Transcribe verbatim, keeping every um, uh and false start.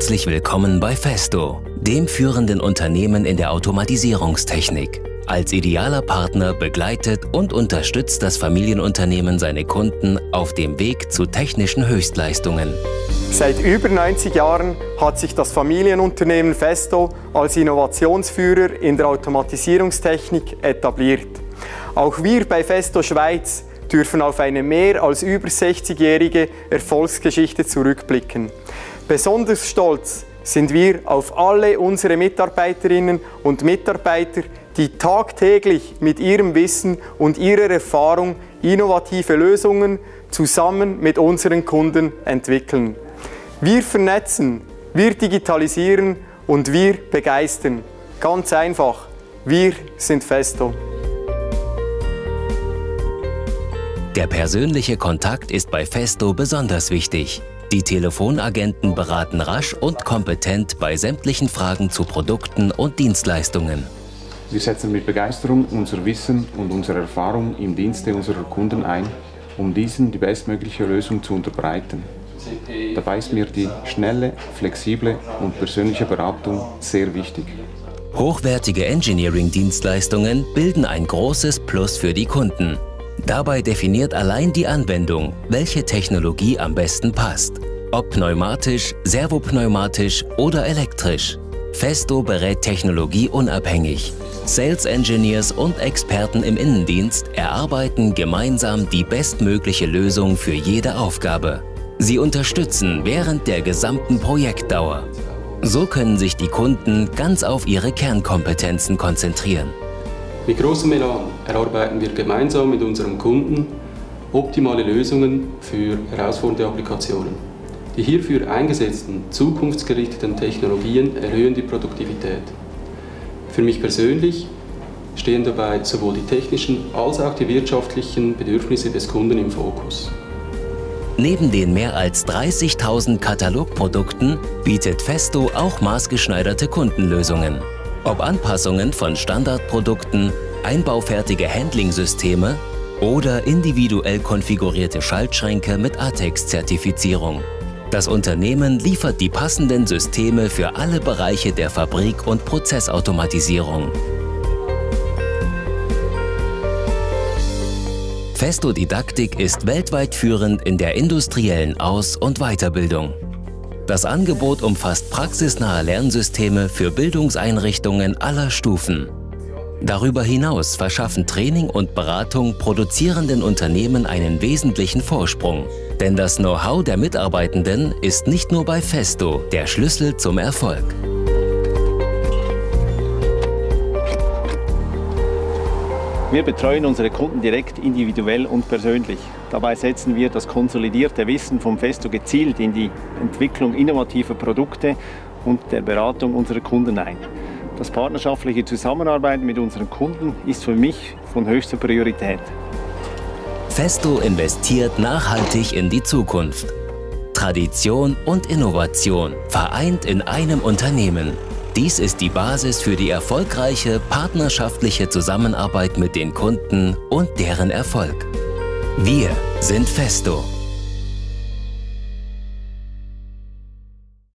herzlich willkommen bei Festo, dem führenden Unternehmen in der Automatisierungstechnik. Als idealer Partner begleitet und unterstützt das Familienunternehmen seine Kunden auf dem Weg zu technischen Höchstleistungen. Seit über neunzig Jahren hat sich das Familienunternehmen Festo als Innovationsführer in der Automatisierungstechnik etabliert. Auch wir bei Festo Schweiz dürfen auf eine mehr als über sechzigjährige Erfolgsgeschichte zurückblicken. Besonders stolz sind wir auf alle unsere Mitarbeiterinnen und Mitarbeiter, die tagtäglich mit ihrem Wissen und ihrer Erfahrung innovative Lösungen zusammen mit unseren Kunden entwickeln. Wir vernetzen, wir digitalisieren und wir begeistern. Ganz einfach, wir sind Festo. Der persönliche Kontakt ist bei Festo besonders wichtig. Die Telefonagenten beraten rasch und kompetent bei sämtlichen Fragen zu Produkten und Dienstleistungen. Wir setzen mit Begeisterung unser Wissen und unsere Erfahrung im Dienste unserer Kunden ein, um diesen die bestmögliche Lösung zu unterbreiten. Dabei ist mir die schnelle, flexible und persönliche Beratung sehr wichtig. Hochwertige Engineering-Dienstleistungen bilden ein großes Plus für die Kunden. Dabei definiert allein die Anwendung, welche Technologie am besten passt. Ob pneumatisch, servopneumatisch oder elektrisch. Festo berät technologieunabhängig. Sales Engineers und Experten im Innendienst erarbeiten gemeinsam die bestmögliche Lösung für jede Aufgabe. Sie unterstützen während der gesamten Projektdauer. So können sich die Kunden ganz auf ihre Kernkompetenzen konzentrieren. Mit großem Elan erarbeiten wir gemeinsam mit unserem Kunden optimale Lösungen für herausfordernde Applikationen. Die hierfür eingesetzten, zukunftsgerichteten Technologien erhöhen die Produktivität. Für mich persönlich stehen dabei sowohl die technischen als auch die wirtschaftlichen Bedürfnisse des Kunden im Fokus. Neben den mehr als dreißigtausend Katalogprodukten bietet Festo auch maßgeschneiderte Kundenlösungen. Ob Anpassungen von Standardprodukten, einbaufertige Handling-Systeme oder individuell konfigurierte Schaltschränke mit ATEX-Zertifizierung. Das Unternehmen liefert die passenden Systeme für alle Bereiche der Fabrik- und Prozessautomatisierung. Festo Didaktik ist weltweit führend in der industriellen Aus- und Weiterbildung. Das Angebot umfasst praxisnahe Lernsysteme für Bildungseinrichtungen aller Stufen. Darüber hinaus verschaffen Training und Beratung produzierenden Unternehmen einen wesentlichen Vorsprung. Denn das Know-how der Mitarbeitenden ist nicht nur bei Festo der Schlüssel zum Erfolg. Wir betreuen unsere Kunden direkt, individuell und persönlich. Dabei setzen wir das konsolidierte Wissen vom Festo gezielt in die Entwicklung innovativer Produkte und der Beratung unserer Kunden ein. Das partnerschaftliche Zusammenarbeiten mit unseren Kunden ist für mich von höchster Priorität. Festo investiert nachhaltig in die Zukunft. Tradition und Innovation vereint in einem Unternehmen. Dies ist die Basis für die erfolgreiche partnerschaftliche Zusammenarbeit mit den Kunden und deren Erfolg. Wir sind Festo.